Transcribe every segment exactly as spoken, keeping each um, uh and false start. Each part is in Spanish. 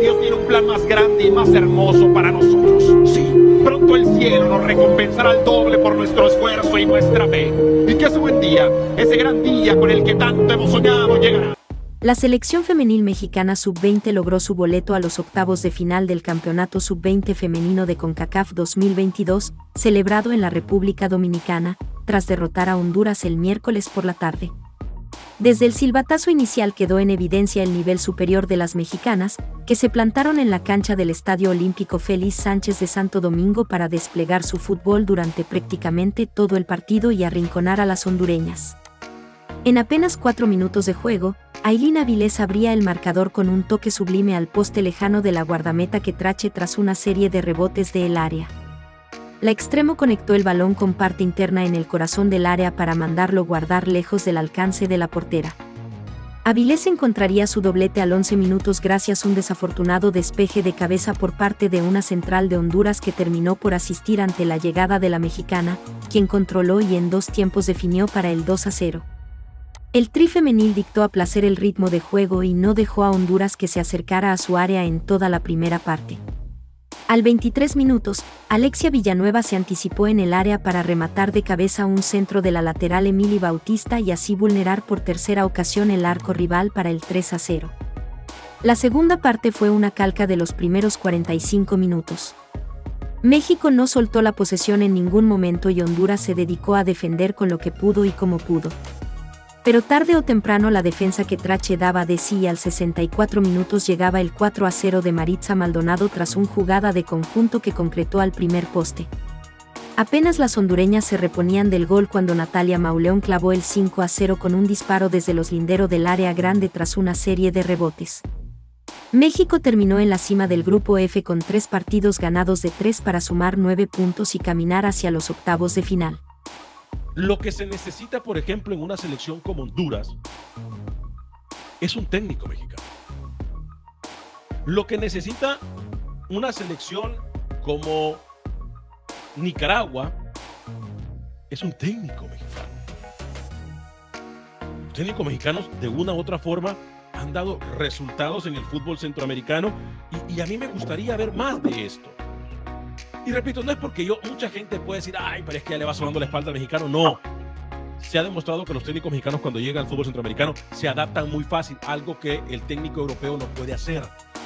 Dios tiene un plan más grande y más hermoso para nosotros. Sí, pronto el cielo nos recompensará al doble por nuestro esfuerzo y nuestra fe. Y que ese buen día, ese gran día con el que tanto hemos soñado llegará. La selección femenil mexicana sub veinte logró su boleto a los octavos de final del Campeonato sub veinte Femenino de CONCACAF dos mil veintidós, celebrado en la República Dominicana, tras derrotar a Honduras el miércoles por la tarde. Desde el silbatazo inicial quedó en evidencia el nivel superior de las mexicanas, que se plantaron en la cancha del Estadio Olímpico Félix Sánchez de Santo Domingo para desplegar su fútbol durante prácticamente todo el partido y arrinconar a las hondureñas. En apenas cuatro minutos de juego, Ailín Avilés abría el marcador con un toque sublime al poste lejano de la guardameta que trache tras una serie de rebotes del área. La extremo conectó el balón con parte interna en el corazón del área para mandarlo guardar lejos del alcance de la portera. Avilés encontraría su doblete al once minutos gracias a un desafortunado despeje de cabeza por parte de una central de Honduras que terminó por asistir ante la llegada de la mexicana, quien controló y en dos tiempos definió para el dos a cero. El tri femenil dictó a placer el ritmo de juego y no dejó a Honduras que se acercara a su área en toda la primera parte. Al veintitrés minutos, Alexia Villanueva se anticipó en el área para rematar de cabeza un centro de la lateral Emily Bautista y así vulnerar por tercera ocasión el arco rival para el tres a cero. La segunda parte fue una calca de los primeros cuarenta y cinco minutos. México no soltó la posesión en ningún momento y Honduras se dedicó a defender con lo que pudo y como pudo. Pero tarde o temprano la defensa que trache daba de sí y al sesenta y cuatro minutos llegaba el cuatro a cero de Maritza Maldonado tras una jugada de conjunto que concretó al primer poste. Apenas las hondureñas se reponían del gol cuando Natalia Mauleón clavó el cinco a cero con un disparo desde los linderos del área grande tras una serie de rebotes. México terminó en la cima del grupo F con tres partidos ganados de tres para sumar nueve puntos y caminar hacia los octavos de final. Lo que se necesita, por ejemplo, en una selección como Honduras, es un técnico mexicano. Lo que necesita una selección como Nicaragua es un técnico mexicano. Los técnicos mexicanos, de una u otra forma, han dado resultados en el fútbol centroamericano y, y a mí me gustaría ver más de esto. Y repito, no es porque yo, mucha gente puede decir, ay, pero es que ya le va sonando la espalda al mexicano. No. Se ha demostrado que los técnicos mexicanos cuando llegan al fútbol centroamericano se adaptan muy fácil, algo que el técnico europeo no puede hacer.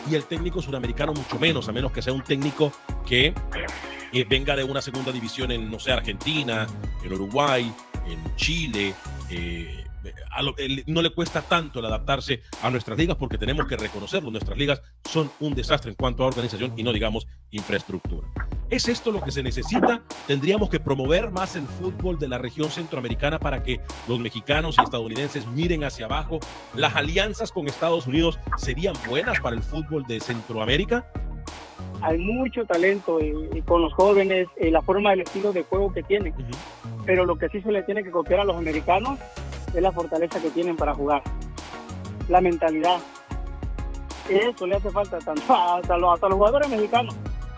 Y el técnico sudamericano mucho menos, a menos que sea un técnico que eh, venga de una segunda división en, no sé, Argentina, en Uruguay, en Chile. Eh, a lo, eh, no le cuesta tanto el adaptarse a nuestras ligas porque tenemos que reconocerlo. Nuestras ligas son un desastre en cuanto a organización y no digamos infraestructura. ¿Es esto lo que se necesita? Tendríamos que promover más el fútbol de la región centroamericana para que los mexicanos y estadounidenses miren hacia abajo. ¿Las alianzas con Estados Unidos serían buenas para el fútbol de Centroamérica? Hay mucho talento y, y con los jóvenes, y la forma del estilo de juego que tienen. Uh-huh. Pero lo que sí se le tiene que copiar a los americanos es la fortaleza que tienen para jugar. La mentalidad. Eso le hace falta tanto a, hasta, los, hasta los jugadores mexicanos.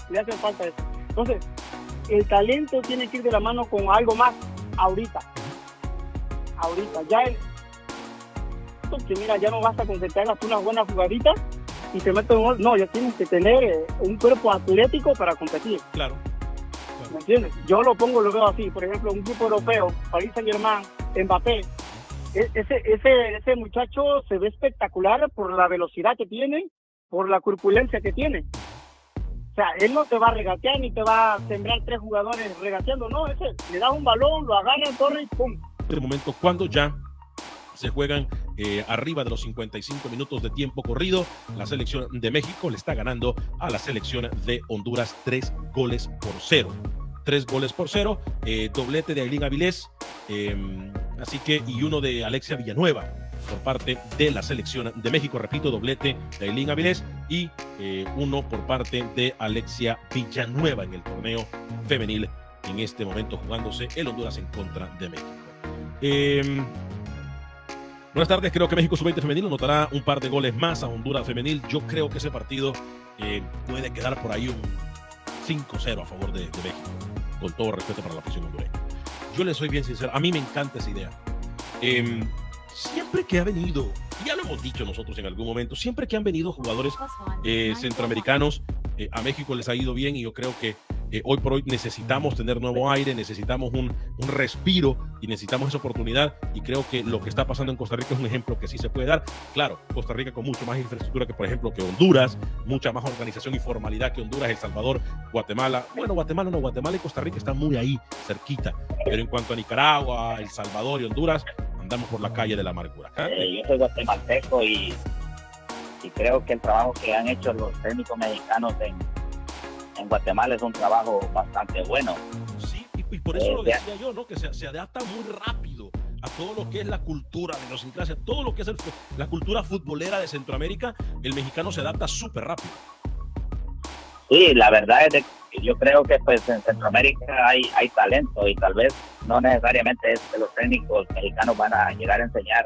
Le hace falta eso. Entonces, el talento tiene que ir de la mano con algo más ahorita. Ahorita. Ya el... Porque mira, ya no basta con que te hagas unas buenas jugaditas y te metes un gol. No, ya tienes que tener un cuerpo atlético para competir. Claro. Claro. ¿Me entiendes? Yo lo pongo, lo veo así. Por ejemplo, un grupo europeo, París Saint-Germain, Mbappé. Ese, ese, ese muchacho se ve espectacular por la velocidad que tiene, por la corpulencia que tiene. O sea, él no te va a regatear ni te va a sembrar tres jugadores regateando, no, ese le da un balón, lo agarra, corre y pum. En el momento cuando ya se juegan eh, arriba de los cincuenta y cinco minutos de tiempo corrido, la selección de México le está ganando a la selección de Honduras tres goles por cero. Tres goles por cero, eh, doblete de Ailín Avilés, eh, así que y uno de Alexia Villanueva. Por parte de la selección de México, repito, doblete de Ailín Avilés y eh, uno por parte de Alexia Villanueva en el torneo femenil, en este momento jugándose el Honduras en contra de México. Eh, buenas tardes, creo que México sub veinte femenil anotará un par de goles más a Honduras femenil. Yo creo que ese partido eh, puede quedar por ahí un cinco cero a favor de, de México, con todo respeto para la afición hondureña. Yo les soy bien sincero, a mí me encanta esa idea. Eh, siempre que ha venido, ya lo hemos dicho nosotros en algún momento, siempre que han venido jugadores eh, centroamericanos, eh, a México les ha ido bien, y yo creo que eh, hoy por hoy necesitamos tener nuevo aire, necesitamos un, un respiro y necesitamos esa oportunidad, y creo que lo que está pasando en Costa Rica es un ejemplo que sí se puede dar. Claro, Costa Rica con mucho más infraestructura que por ejemplo que Honduras, mucha más organización y formalidad que Honduras, El Salvador, Guatemala, bueno, Guatemala no, Guatemala y Costa Rica están muy ahí, cerquita, pero en cuanto a Nicaragua, El Salvador y Honduras, andamos por la calle de la amargura. Eh, yo soy guatemalteco y, y creo que el trabajo que han hecho los técnicos mexicanos en, en Guatemala es un trabajo bastante bueno. Sí, y, y por eso eh, lo decía yo, ¿no? Que se, se adapta muy rápido a todo lo que es la cultura, la idiosincrasia, todo lo que es el, la cultura futbolera de Centroamérica, el mexicano se adapta súper rápido. Sí, la verdad es que yo creo que pues en Centroamérica hay, hay talento, y tal vez no necesariamente es que los técnicos mexicanos van a llegar a enseñar,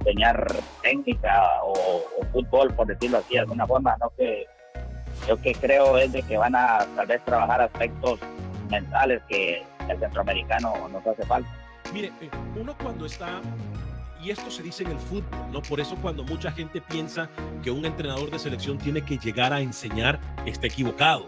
enseñar técnica o, o fútbol, por decirlo así, de alguna forma, ¿no? Que yo que creo es de que van a tal vez trabajar aspectos mentales que el centroamericano nos hace falta. Mire, uno cuando está... Y esto se dice en el fútbol, ¿no? Por eso cuando mucha gente piensa que un entrenador de selección tiene que llegar a enseñar, está equivocado.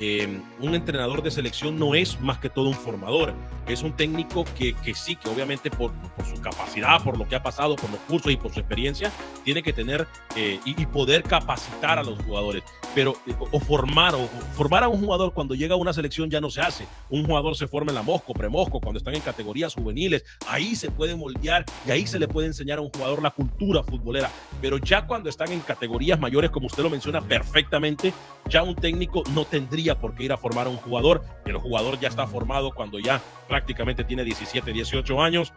Eh, un entrenador de selección no es más que todo un formador, es un técnico que, que sí, que obviamente por, por su capacidad, por lo que ha pasado, por los cursos y por su experiencia, tiene que tener eh, y, y poder capacitar a los jugadores, pero eh, o formar o formar a un jugador cuando llega a una selección ya no se hace, un jugador se forma en la Mosco, Premosco, cuando están en categorías juveniles, ahí se puede moldear y ahí se le puede enseñar a un jugador la cultura futbolera, pero ya cuando están en categorías mayores, como usted lo menciona perfectamente, ya un técnico no tendría porque ir a formar a un jugador, el jugador ya está formado cuando ya prácticamente tiene diecisiete, dieciocho años,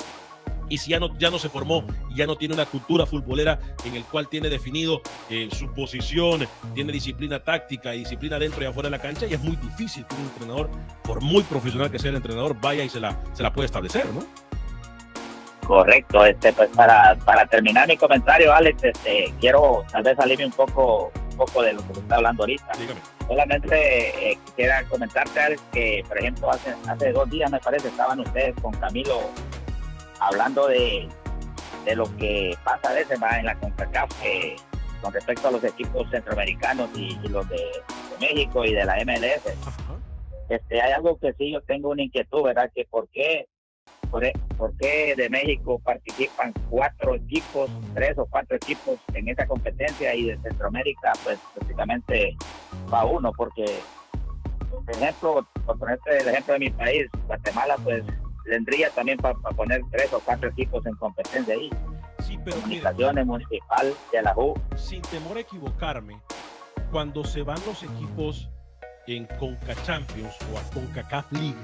y si ya no, ya no se formó, ya no tiene una cultura futbolera en el cual tiene definido eh, su posición, tiene disciplina táctica y disciplina dentro y afuera de la cancha, y es muy difícil que un entrenador, por muy profesional que sea el entrenador, vaya y se la, se la puede establecer, ¿no? Correcto, este, pues para, para terminar mi comentario, Alex, este, quiero tal vez salirme un poco, un poco de lo que se está hablando ahorita. Dígame. Solamente eh, quisiera comentarte, Alex, que por ejemplo hace, hace dos días, me parece, estaban ustedes con Camilo hablando de, de lo que pasa a veces más en la CONCACAF eh, con respecto a los equipos centroamericanos y, y los de, de México y de la M L S. Uh-huh. Este, hay algo que sí yo tengo una inquietud, ¿verdad? Que por qué ¿Por qué de México participan cuatro equipos, tres o cuatro equipos en esa competencia, y de Centroamérica pues prácticamente va uno? Porque, por ejemplo, por ponerte el ejemplo de mi país, Guatemala, pues tendría también para pa poner tres o cuatro equipos en competencia ahí. Sí, pero Comunicaciones, Municipal, de la U. Sin temor a equivocarme, cuando se van los equipos en Concachampions o a Concacaf League,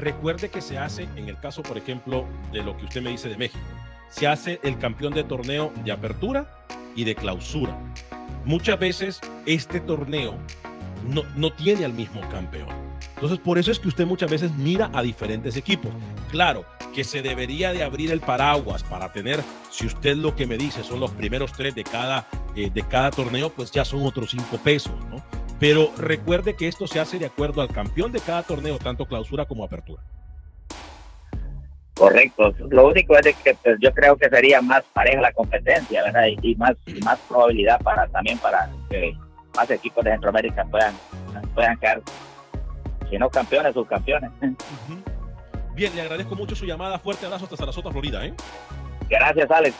recuerde que se hace, en el caso por ejemplo de lo que usted me dice de México, se hace el campeón de torneo de apertura y de clausura. Muchas veces este torneo no, no tiene al mismo campeón, entonces por eso es que usted muchas veces mira a diferentes equipos. Claro que se debería de abrir el paraguas para tener, si usted lo que me dice son los primeros tres de cada, eh, de cada torneo, pues ya son otros cinco pesos, ¿no? Pero recuerde que esto se hace de acuerdo al campeón de cada torneo, tanto clausura como apertura. Correcto. Lo único es que pues, yo creo que sería más pareja la competencia, ¿verdad? Y, y más, más probabilidad para también para que más equipos de Centroamérica puedan, puedan quedar, si no campeones, subcampeones. Uh-huh. Bien, le agradezco mucho su llamada. Fuerte abrazo hasta Sarasota, Florida, ¿eh? Gracias, Alex.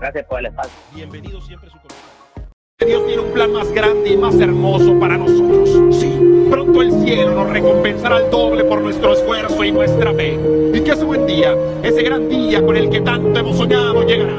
Gracias por el espacio. Bienvenido siempre, su comentario. Dios tiene un plan más grande y más hermoso para nosotros. Sí, pronto el cielo nos recompensará al doble por nuestro esfuerzo y nuestra fe. Y que ese buen día, ese gran día con el que tanto hemos soñado, llegará.